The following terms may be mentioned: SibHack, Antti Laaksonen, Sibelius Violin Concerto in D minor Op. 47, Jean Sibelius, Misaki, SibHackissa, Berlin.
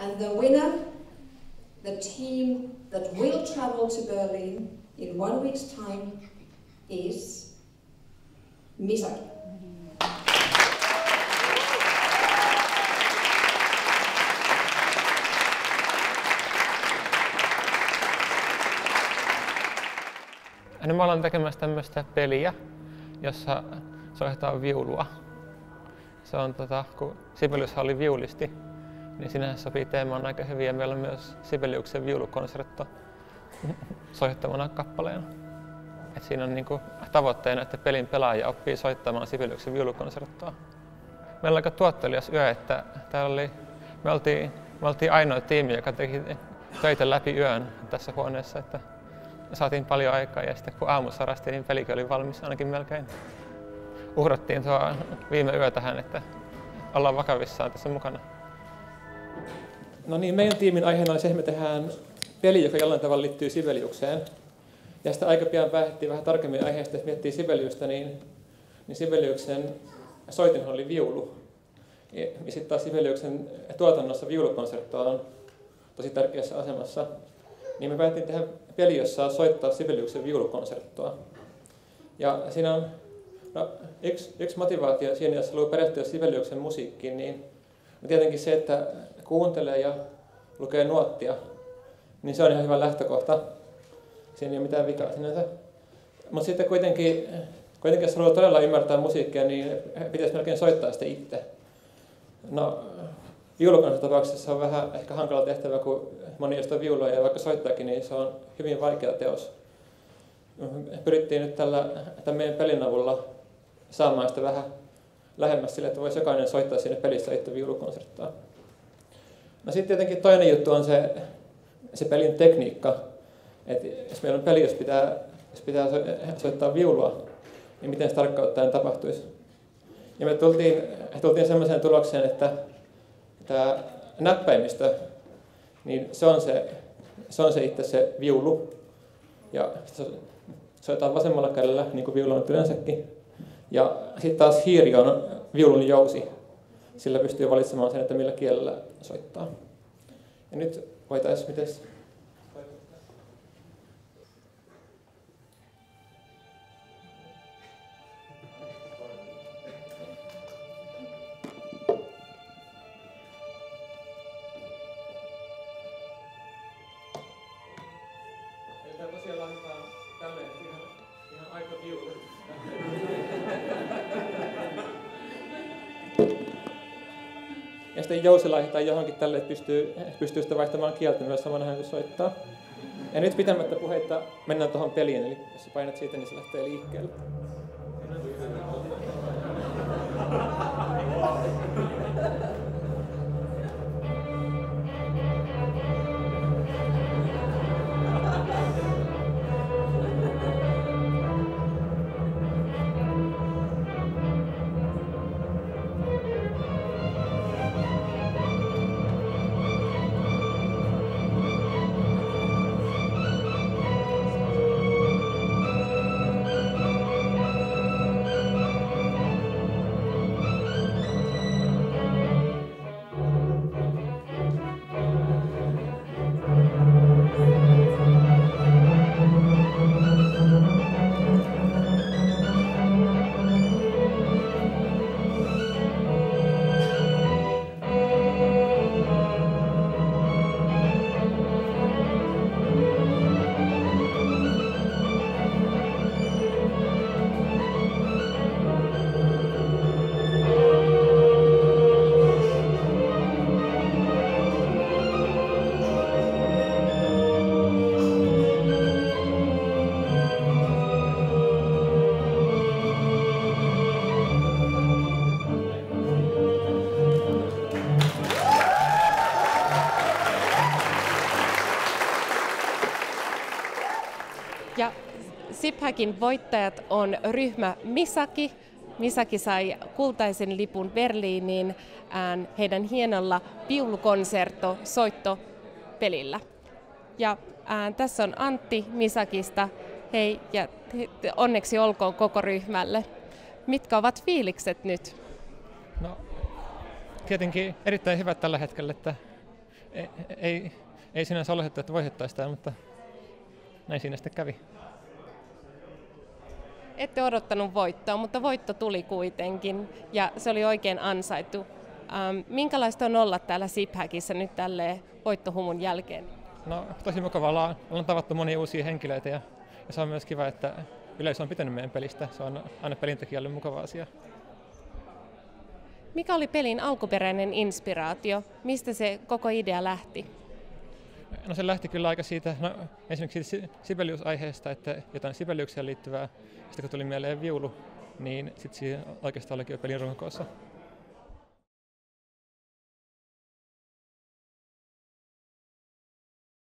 And the winner, the team that will travel to Berlin in 1 week's time, is Misaki. No, mä olen tekemässä tämmöistä peliä, jossa soitetaan viulua. Se on kun Sibelius oli viulisti, niin sinähän sopii teemaan aika hyvin, ja meillä on myös Sibeliuksen viulukonsertto soittavana kappaleena. Et siinä on niinku tavoitteena, että pelin pelaaja oppii soittamaan Sibeliuksen viulukonserttoa. Meillä on aika tuottelias yö, että täällä oli, me oltiin ainoa tiimi, joka teki töitä läpi yön tässä huoneessa. Että saatiin paljon aikaa, ja sitten kun aamu sarasti, niin pelikin oli valmis ainakin melkein. Uhrattiin tuo viime yö tähän, että ollaan vakavissaan tässä mukana. No niin, meidän tiimin aiheena oli se, että me tehdään peli, joka jollain tavalla liittyy Sibeliukseen. Ja sitten aika pian päätettiin vähän tarkemmin aiheesta, että miettii Sibeliusta, niin Sibeliuksen soitin oli viulu. Ja sitten taas Sibeliuksen tuotannossa viulukonsertto on tosi tärkeässä asemassa. Niin me päätin tehdä peli, jossa saa soittaa Sibeliuksen viulukonserttoa. Ja siinä on yksi motivaatio siinä, jos haluaa perehtyä Sibeliuksen musiikkiin, niin tietenkin se, että kuuntelee ja lukee nuottia, niin se on ihan hyvä lähtökohta. Siinä ei ole mitään vikaa sinänsä. Mutta sitten kuitenkin, jos haluaa todella ymmärtää musiikkia, niin pitäisi melkein soittaa sitä itse. No, viulukonserttotapauksessa on vähän ehkä hankala tehtävä, kun moni jostain viulua ja vaikka soittaakin, niin se on hyvin vaikea teos. Pyrittiin nyt tämän meidän pelin avulla saamaan sitä vähän lähemmäs sille, että voisi jokainen soittaa siinä pelissä itse viulukonserttaa. No sitten tietenkin toinen juttu on se pelin tekniikka. Et jos meillä on peli, jos pitää soittaa viulua, niin miten se tarkkaan ottaen tapahtuisi. Ja me tultiin sellaiseen tulokseen, että tämä näppäimistö, niin se on se itse se viulu. Ja soitetaan vasemmalla kädellä, niin kuin viulu on yleensäkin. Ja sitten taas hiiri on viulun jousi. Sillä pystyy valitsemaan sen, että millä kielellä soittaa. Ja nyt voitaisiin mites? Ja sitten jousi laitetaan johonkin tälle, että pystyy sitä vaihtamaan kieltä myös samanahan kuin soittaa. Ja nyt pitämättä puheita mennään tuohon peliin, eli jos painat siitä, niin se lähtee liikkeelle. Ja SibHackin voittajat on ryhmä Misaki. Misaki sai kultaisen lipun Berliiniin heidän hienolla viulukonsertto-soittopelillä. Ja tässä on Antti Misakista. Hei, ja onneksi olkoon koko ryhmälle. Mitkä ovat fiilikset nyt? No, tietenkin erittäin hyvät tällä hetkellä, että ei sinänsä oletettu, että vaihettaisiin sitä, mutta näin siinä sitten kävi. Ette odottanut voittoa, mutta voitto tuli kuitenkin ja se oli oikein ansaittu. Minkälaista on olla täällä SibHackissä nyt tälle voittohumun jälkeen? No, tosi mukavaa. Ollaan tavattu monia uusia henkilöitä ja se on myös kiva, että yleisö on pitänyt meidän pelistä. Se on aina pelintekijälle mukava asia. Mikä oli pelin alkuperäinen inspiraatio? Mistä se koko idea lähti? No, se lähti kyllä aika siitä, ensinnäkin siitä Sibelius-aiheesta, että jotain Sibeliukseen liittyvää. Sitten kun tuli mieleen viulu, niin sitten siinä oikeastaan olikin jo pelin runkoossa.